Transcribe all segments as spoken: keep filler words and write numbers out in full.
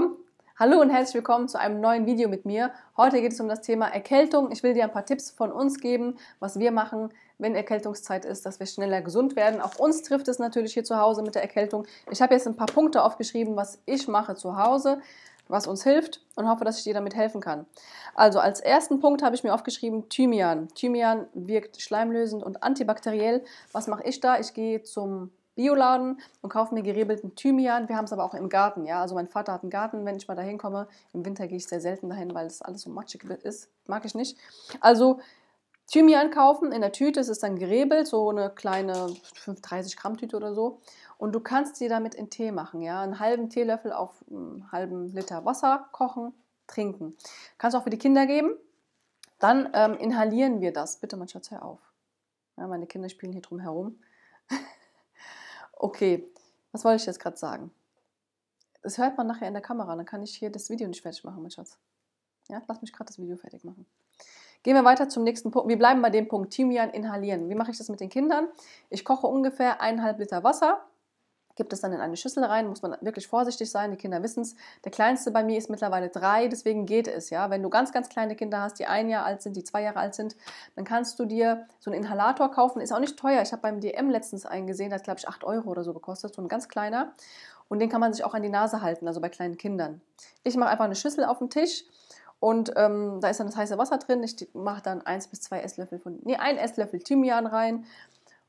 Praktikum. Hallo und herzlich willkommen zu einem neuen Video mit mir. Heute geht es um das Thema Erkältung. Ich will dir ein paar Tipps von uns geben, was wir machen, wenn Erkältungszeit ist, dass wir schneller gesund werden. Auch uns trifft es natürlich hier zu Hause mit der Erkältung. Ich habe jetzt ein paar Punkte aufgeschrieben, was ich mache zu Hause, was uns hilft, und hoffe, dass ich dir damit helfen kann. Also als ersten Punkt habe ich mir aufgeschrieben Thymian. Thymian wirkt schleimlösend und antibakteriell. Was mache ich da? Ich gehe zum Bioladen und kaufe mir geriebelten Thymian. Wir haben es aber auch im Garten. Ja? Also mein Vater hat einen Garten, wenn ich mal dahin komme. Im Winter gehe ich sehr selten dahin, weil es alles so matschig ist. Mag ich nicht. Also Thymian kaufen in der Tüte. Es ist dann geriebelt, so eine kleine dreißig Gramm Tüte oder so. Und du kannst sie damit in Tee machen. Ja? Einen halben Teelöffel auf einen halben Liter Wasser kochen, trinken. Kannst auch für die Kinder geben. Dann ähm, inhalieren wir das. Bitte, mein Schatz, hör auf. Ja, meine Kinder spielen hier drum herum. Okay, was wollte ich jetzt gerade sagen? Das hört man nachher in der Kamera, dann kann ich hier das Video nicht fertig machen, mein Schatz. Ja, lass mich gerade das Video fertig machen. Gehen wir weiter zum nächsten Punkt. Wir bleiben bei dem Punkt Thymian inhalieren. Wie mache ich das mit den Kindern? Ich koche ungefähr eineinhalb Liter Wasser, gebe das dann in eine Schüssel rein, muss man wirklich vorsichtig sein, die Kinder wissen es. Der Kleinste bei mir ist mittlerweile drei, deswegen geht es. Ja? Wenn du ganz, ganz kleine Kinder hast, die ein Jahr alt sind, die zwei Jahre alt sind, dann kannst du dir so einen Inhalator kaufen. Ist auch nicht teuer. Ich habe beim D M letztens einen gesehen, der hat, glaube ich, acht Euro oder so gekostet, so ein ganz kleiner. Und den kann man sich auch an die Nase halten, also bei kleinen Kindern. Ich mache einfach eine Schüssel auf den Tisch. Und ähm, da ist dann das heiße Wasser drin. Ich mache dann ein bis zwei Esslöffel von, nee, ein Esslöffel Thymian rein.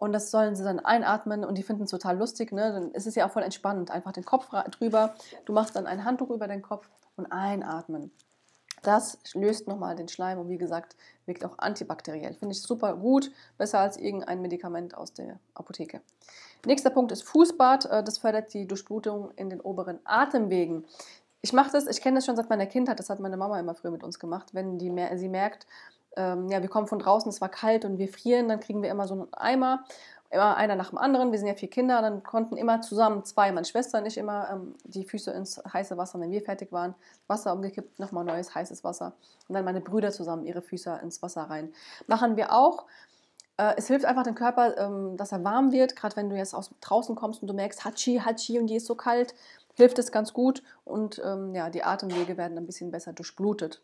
Und das sollen sie dann einatmen und die finden es total lustig. Ne? Dann ist es ja auch voll entspannend. Einfach den Kopf drüber. Du machst dann ein Handtuch über den Kopf und einatmen. Das löst nochmal den Schleim und wie gesagt, wirkt auch antibakteriell. Finde ich super gut, besser als irgendein Medikament aus der Apotheke. Nächster Punkt ist Fußbad. Das fördert die Durchblutung in den oberen Atemwegen. Ich mache das, ich kenne das schon seit meiner Kindheit, das hat meine Mama immer früher mit uns gemacht, wenn die, sie merkt, ähm, ja, wir kommen von draußen, es war kalt und wir frieren, dann kriegen wir immer so einen Eimer, immer einer nach dem anderen, wir sind ja vier Kinder, dann konnten immer zusammen zwei, meine Schwester und ich immer ähm, die Füße ins heiße Wasser, wenn wir fertig waren, Wasser umgekippt, nochmal neues heißes Wasser und dann meine Brüder zusammen ihre Füße ins Wasser rein. Machen wir auch. Es hilft einfach dem Körper, dass er warm wird, gerade wenn du jetzt aus draußen kommst und du merkst, Hatschi, Hatschi und die ist so kalt, hilft es ganz gut und ja, die Atemwege werden ein bisschen besser durchblutet.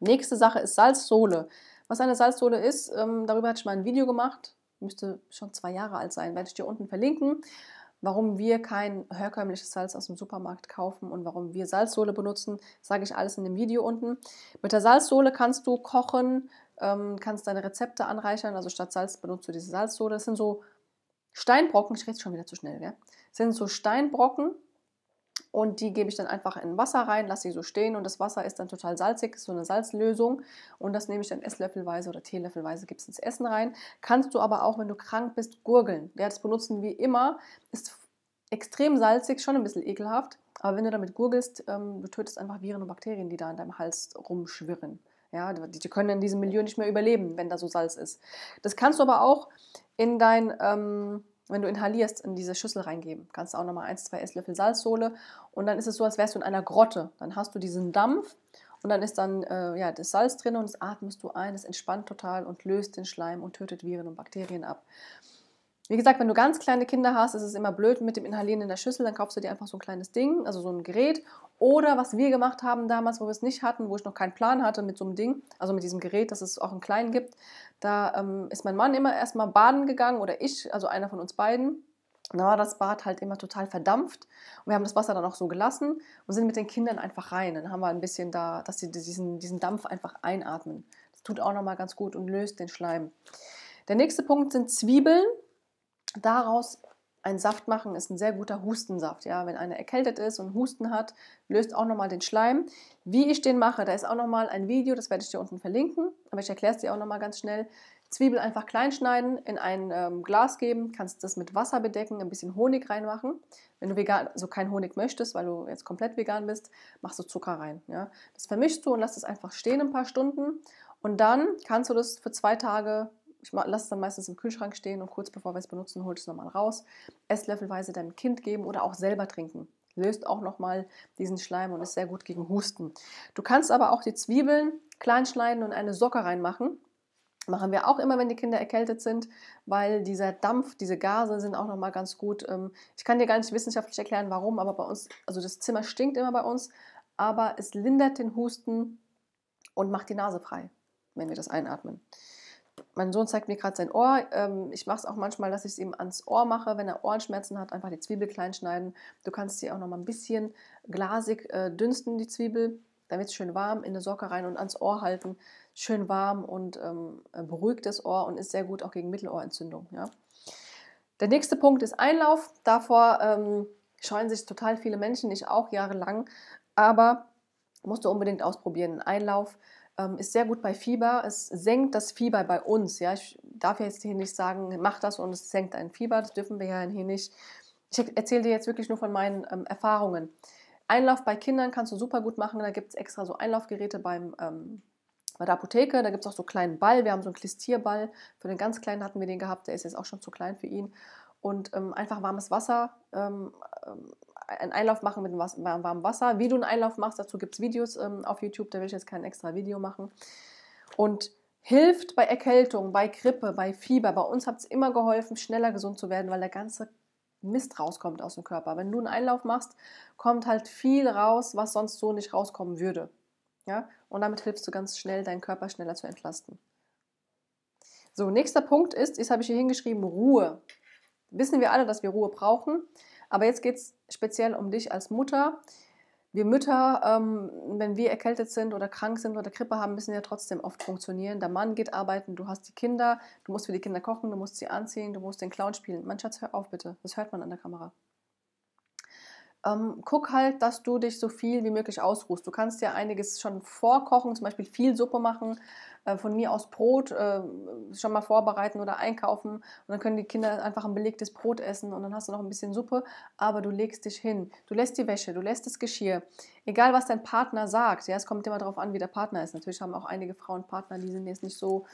Nächste Sache ist Salzsohle. Was eine Salzsohle ist, darüber hatte ich mal ein Video gemacht, müsste schon zwei Jahre alt sein, werde ich dir unten verlinken, warum wir kein herkömmliches Salz aus dem Supermarkt kaufen und warum wir Salzsohle benutzen, sage ich alles in dem Video unten. Mit der Salzsohle kannst du kochen, kannst deine Rezepte anreichern, also statt Salz benutzt du diese Salzsohle. Das sind so Steinbrocken, ich rede schon wieder zu schnell, gell? Das sind so Steinbrocken und die gebe ich dann einfach in Wasser rein, lasse sie so stehen und das Wasser ist dann total salzig, ist so eine Salzlösung und das nehme ich dann esslöffelweise oder teelöffelweise, gibst ins Essen rein. Kannst du aber auch, wenn du krank bist, gurgeln. Ja, das benutzen wir immer, ist extrem salzig, schon ein bisschen ekelhaft, aber wenn du damit gurgelst, ähm, du tötest einfach Viren und Bakterien, die da in deinem Hals rumschwirren. Ja, die können in diesem Milieu nicht mehr überleben, wenn da so Salz ist. Das kannst du aber auch in dein, ähm, wenn du inhalierst, in diese Schüssel reingeben. Kannst du auch nochmal ein, zwei Esslöffel Salzsohle und dann ist es so, als wärst du in einer Grotte. Dann hast du diesen Dampf und dann ist dann äh, ja, das Salz drin und das atmest du ein, das entspannt total und löst den Schleim und tötet Viren und Bakterien ab. Wie gesagt, wenn du ganz kleine Kinder hast, ist es immer blöd mit dem Inhalieren in der Schüssel, dann kaufst du dir einfach so ein kleines Ding, also so ein Gerät. Oder was wir gemacht haben damals, wo wir es nicht hatten, wo ich noch keinen Plan hatte mit so einem Ding, also mit diesem Gerät, dass es auch einen kleinen gibt, da ähm, ist mein Mann immer erstmal baden gegangen oder ich, also einer von uns beiden. Und da war das Bad halt immer total verdampft und wir haben das Wasser dann auch so gelassen und sind mit den Kindern einfach rein. Dann haben wir ein bisschen da, dass sie diesen, diesen Dampf einfach einatmen. Das tut auch nochmal ganz gut und löst den Schleim. Der nächste Punkt sind Zwiebeln. Daraus einen Saft machen ist ein sehr guter Hustensaft. Ja, wenn einer erkältet ist und Husten hat, löst auch nochmal den Schleim. Wie ich den mache, da ist auch nochmal ein Video, das werde ich dir unten verlinken, aber ich erkläre es dir auch nochmal ganz schnell. Zwiebel einfach klein schneiden, in ein ähm, Glas geben, kannst das mit Wasser bedecken, ein bisschen Honig reinmachen. Wenn du vegan, also kein Honig möchtest, weil du jetzt komplett vegan bist, machst du Zucker rein. Ja. Das vermischst du und lass es einfach stehen ein paar Stunden und dann kannst du das für zwei Tage. Ich lasse es dann meistens im Kühlschrank stehen und kurz bevor wir es benutzen, hol ich es nochmal raus. Esslöffelweise deinem Kind geben oder auch selber trinken. Löst auch nochmal diesen Schleim und ist sehr gut gegen Husten. Du kannst aber auch die Zwiebeln klein schneiden und eine Socke reinmachen. Machen wir auch immer, wenn die Kinder erkältet sind, weil dieser Dampf, diese Gase sind auch nochmal ganz gut. Ich kann dir gar nicht wissenschaftlich erklären, warum, aber bei uns, also das Zimmer stinkt immer bei uns, aber es lindert den Husten und macht die Nase frei, wenn wir das einatmen. Mein Sohn zeigt mir gerade sein Ohr. Ich mache es auch manchmal, dass ich es ihm ans Ohr mache. Wenn er Ohrenschmerzen hat, einfach die Zwiebel klein schneiden. Du kannst sie auch nochmal ein bisschen glasig dünsten, die Zwiebel. Dann wird es schön warm, in eine Socke rein und ans Ohr halten. Schön warm und ähm, beruhigt das Ohr und ist sehr gut auch gegen Mittelohrentzündung. Ja. Der nächste Punkt ist Einlauf. Davor ähm, scheuen sich total viele Menschen, ich auch jahrelang. Aber musst du unbedingt ausprobieren. Einlauf ähm, ist sehr gut bei Fieber. Es senkt das Fieber bei uns. Ja. Ich darf jetzt hier nicht sagen, mach das und es senkt ein Fieber. Das dürfen wir ja hier nicht. Ich erzähle dir jetzt wirklich nur von meinen ähm, Erfahrungen. Einlauf bei Kindern kannst du super gut machen. Da gibt es extra so Einlaufgeräte beim, ähm, bei der Apotheke. Da gibt es auch so einen kleinen Ball. Wir haben so einen Klistierball. Für den ganz Kleinen hatten wir den gehabt. Der ist jetzt auch schon zu klein für ihn. Und ähm, einfach warmes Wasser, ähm, einen Einlauf machen mit warmem Wasser. Wie du einen Einlauf machst, dazu gibt es Videos ähm, auf YouTube. Da will ich jetzt kein extra Video machen. Und hilft bei Erkältung, bei Grippe, bei Fieber. Bei uns hat es immer geholfen, schneller gesund zu werden, weil der ganze Mist rauskommt aus dem Körper. Wenn du einen Einlauf machst, kommt halt viel raus, was sonst so nicht rauskommen würde. Ja? Und damit hilfst du ganz schnell, deinen Körper schneller zu entlasten. So, nächster Punkt ist, jetzt habe ich hier hingeschrieben, Ruhe. Wissen wir alle, dass wir Ruhe brauchen, aber jetzt geht es speziell um dich als Mutter. Wir Mütter, ähm, wenn wir erkältet sind oder krank sind oder Grippe haben, müssen ja trotzdem oft funktionieren. Der Mann geht arbeiten, du hast die Kinder, du musst für die Kinder kochen, du musst sie anziehen, du musst den Clown spielen. Mein Schatz, hör auf bitte, das hört man an der Kamera. Ähm, guck halt, dass du dich so viel wie möglich ausruhst. Du kannst ja einiges schon vorkochen, zum Beispiel viel Suppe machen, äh, von mir aus Brot äh, schon mal vorbereiten oder einkaufen. Und dann können die Kinder einfach ein belegtes Brot essen und dann hast du noch ein bisschen Suppe, aber du legst dich hin. Du lässt die Wäsche, du lässt das Geschirr. Egal, was dein Partner sagt, ja, es kommt immer darauf an, wie der Partner ist. Natürlich haben auch einige Frauen Partner, die sind jetzt nicht so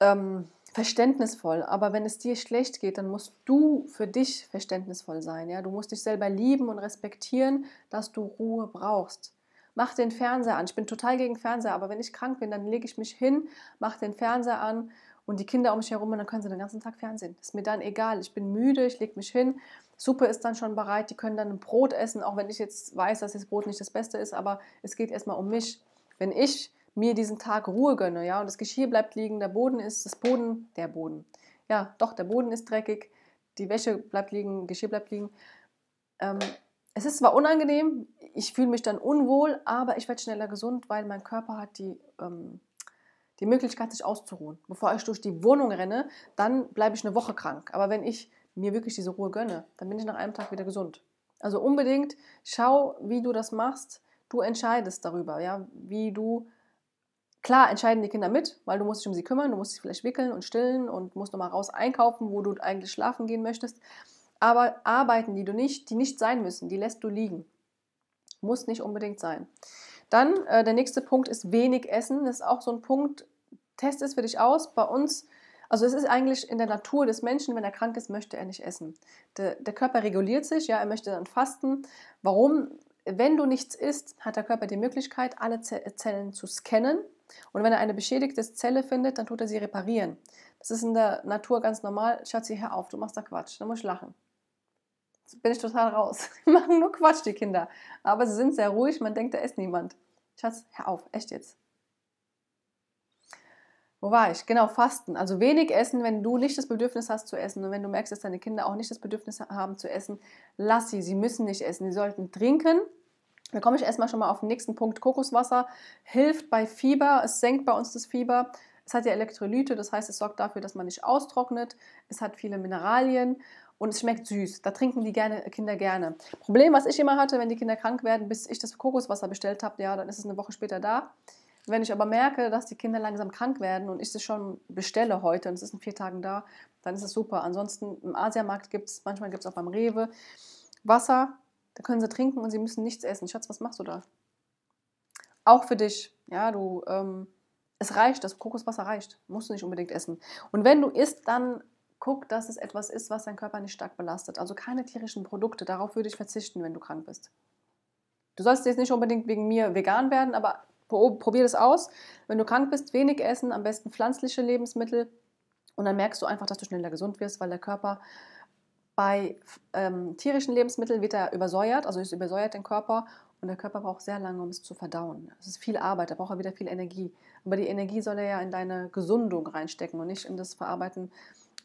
Ähm, verständnisvoll, aber wenn es dir schlecht geht, dann musst du für dich verständnisvoll sein. Ja? Du musst dich selber lieben und respektieren, dass du Ruhe brauchst. Mach den Fernseher an. Ich bin total gegen Fernseher, aber wenn ich krank bin, dann lege ich mich hin, mach den Fernseher an und die Kinder um mich herum und dann können sie den ganzen Tag fernsehen. Ist mir dann egal. Ich bin müde, ich lege mich hin. Suppe ist dann schon bereit, die können dann ein Brot essen, auch wenn ich jetzt weiß, dass das Brot nicht das Beste ist, aber es geht erstmal um mich. Wenn ich mir diesen Tag Ruhe gönne, ja, und das Geschirr bleibt liegen, der Boden ist, das Boden, der Boden, ja, doch, der Boden ist dreckig, die Wäsche bleibt liegen, Geschirr bleibt liegen. Ähm, es ist zwar unangenehm, ich fühle mich dann unwohl, aber ich werde schneller gesund, weil mein Körper hat die, ähm, die Möglichkeit, sich auszuruhen. Bevor ich durch die Wohnung renne, dann bleibe ich eine Woche krank, aber wenn ich mir wirklich diese Ruhe gönne, dann bin ich nach einem Tag wieder gesund. Also unbedingt schau, wie du das machst, du entscheidest darüber, ja, wie du. Klar entscheiden die Kinder mit, weil du musst dich um sie kümmern, du musst sie vielleicht wickeln und stillen und musst nochmal raus einkaufen, wo du eigentlich schlafen gehen möchtest. Aber Arbeiten, die du nicht, die nicht sein müssen, die lässt du liegen. Muss nicht unbedingt sein. Dann äh, der nächste Punkt ist wenig essen. Das ist auch so ein Punkt, test es für dich aus. Bei uns, also es ist eigentlich in der Natur des Menschen, wenn er krank ist, möchte er nicht essen. Der, der Körper reguliert sich, ja, er möchte dann fasten. Warum? Wenn du nichts isst, hat der Körper die Möglichkeit, alle Zellen zu scannen. Und wenn er eine beschädigte Zelle findet, dann tut er sie reparieren. Das ist in der Natur ganz normal. Schatzi, hör auf, du machst da Quatsch. Da muss ich lachen. Jetzt bin ich total raus. Die machen nur Quatsch, die Kinder. Aber sie sind sehr ruhig, man denkt, da ist niemand. Schatz, hör auf, echt jetzt. Wo war ich? Genau, fasten. Also wenig essen, wenn du nicht das Bedürfnis hast zu essen und wenn du merkst, dass deine Kinder auch nicht das Bedürfnis haben zu essen, lass sie, sie müssen nicht essen. Sie sollten trinken. Da komme ich erstmal schon mal auf den nächsten Punkt. Kokoswasser hilft bei Fieber, es senkt bei uns das Fieber. Es hat ja Elektrolyte, das heißt, es sorgt dafür, dass man nicht austrocknet. Es hat viele Mineralien und es schmeckt süß. Da trinken die gerne, Kinder gerne. Problem, was ich immer hatte, wenn die Kinder krank werden, bis ich das Kokoswasser bestellt habe, ja, dann ist es eine Woche später da. Wenn ich aber merke, dass die Kinder langsam krank werden und ich das schon bestelle heute und es ist in vier Tagen da, dann ist es super. Ansonsten im Asiamarkt gibt es, manchmal gibt es auch beim Rewe Wasser. Da können sie trinken und sie müssen nichts essen. Schatz, was machst du da? Auch für dich. Ja, du, ähm, es reicht, das Kokoswasser reicht. Musst du nicht unbedingt essen. Und wenn du isst, dann guck, dass es etwas ist, was deinen Körper nicht stark belastet. Also keine tierischen Produkte. Darauf würde ich verzichten, wenn du krank bist. Du sollst jetzt nicht unbedingt wegen mir vegan werden, aber Probier das aus. Wenn du krank bist, wenig essen, am besten pflanzliche Lebensmittel. Und dann merkst du einfach, dass du schneller gesund wirst, weil der Körper bei ähm, tierischen Lebensmitteln wird er übersäuert, also es übersäuert den Körper und der Körper braucht sehr lange, um es zu verdauen. Es ist viel Arbeit, da braucht er wieder viel Energie. Aber die Energie soll er ja in deine Gesundung reinstecken und nicht in das Verarbeiten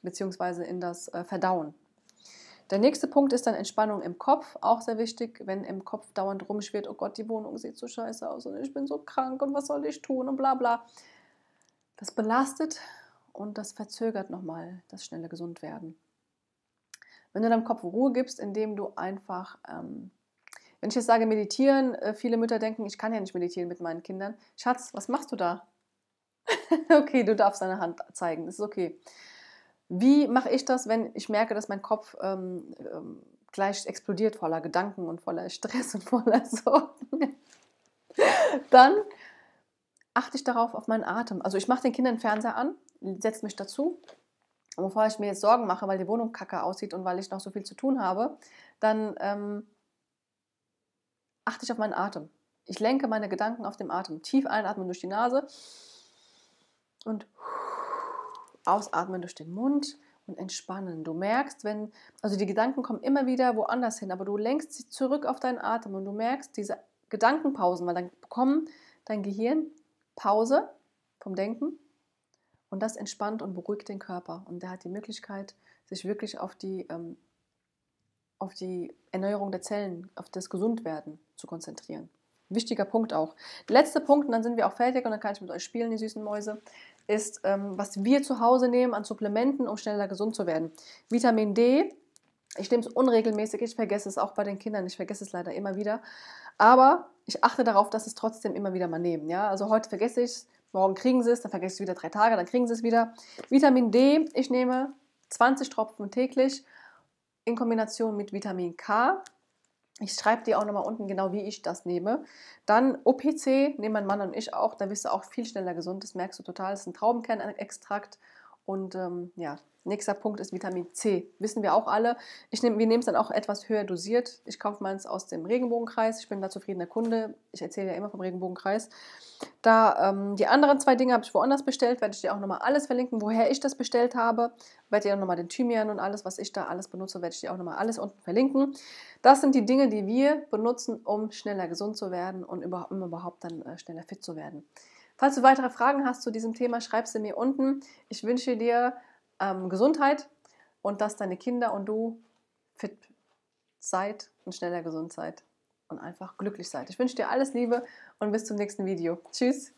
bzw. in das äh, Verdauen. Der nächste Punkt ist dann Entspannung im Kopf, auch sehr wichtig, wenn im Kopf dauernd rumschwirrt, oh Gott, die Wohnung sieht so scheiße aus und ich bin so krank und was soll ich tun und bla bla. Das belastet und das verzögert nochmal das schnelle Gesundwerden. Wenn du deinem Kopf Ruhe gibst, indem du einfach, ähm, wenn ich jetzt sage meditieren, äh, viele Mütter denken, ich kann ja nicht meditieren mit meinen Kindern. Schatz, was machst du da? Okay, du darfst deine Hand zeigen, das ist okay. Wie mache ich das, wenn ich merke, dass mein Kopf ähm, ähm, gleich explodiert voller Gedanken und voller Stress und voller Sorgen? Dann achte ich darauf, auf meinen Atem. Also ich mache den Kindern den Fernseher an, setze mich dazu. Und bevor ich mir jetzt Sorgen mache, weil die Wohnung kacke aussieht und weil ich noch so viel zu tun habe, dann ähm, achte ich auf meinen Atem. Ich lenke meine Gedanken auf dem Atem. Tief einatmen durch die Nase und ausatmen durch den Mund und entspannen. Du merkst, wenn, also die Gedanken kommen immer wieder woanders hin, aber du lenkst sie zurück auf deinen Atem und du merkst diese Gedankenpausen, weil dann bekommt dein Gehirn Pause vom Denken und das entspannt und beruhigt den Körper. Und der hat die Möglichkeit, sich wirklich auf die, ähm, auf die Erneuerung der Zellen, auf das Gesundwerden zu konzentrieren. Wichtiger Punkt auch. Der letzte Punkt, und dann sind wir auch fertig und dann kann ich mit euch spielen, die süßen Mäuse, ist, ähm, was wir zu Hause nehmen an Supplementen, um schneller gesund zu werden. Vitamin D, ich nehme es unregelmäßig, ich vergesse es auch bei den Kindern, ich vergesse es leider immer wieder, aber ich achte darauf, dass es trotzdem immer wieder mal nehmen. Ja? Also heute vergesse ich es, morgen kriegen sie es, dann vergesse ich es wieder drei Tage, dann kriegen sie es wieder. Vitamin D, ich nehme zwanzig Tropfen täglich in Kombination mit Vitamin K. Ich schreibe dir auch nochmal unten genau, wie ich das nehme. Dann O P C, nehmen mein Mann und ich auch, da wirst du auch viel schneller gesund, das merkst du total. Das ist ein Traubenkernextrakt und ähm, ja, nächster Punkt ist Vitamin C, wissen wir auch alle. Ich nehm, wir nehmen es dann auch etwas höher dosiert. Ich kaufe meins aus dem Regenbogenkreis, ich bin da zufriedener Kunde, ich erzähle ja immer vom Regenbogenkreis. Da ähm, die anderen zwei Dinge habe ich woanders bestellt, werde ich dir auch nochmal alles verlinken, woher ich das bestellt habe. Werde dir auch nochmal den Thymian und alles, was ich da alles benutze, werde ich dir auch nochmal alles unten verlinken. Das sind die Dinge, die wir benutzen, um schneller gesund zu werden und überhaupt, um überhaupt dann äh, schneller fit zu werden. Falls du weitere Fragen hast zu diesem Thema, schreib sie mir unten. Ich wünsche dir ähm, Gesundheit und dass deine Kinder und du fit seid und schneller gesund seid und einfach glücklich seid. Ich wünsche dir alles Liebe und bis zum nächsten Video. Tschüss!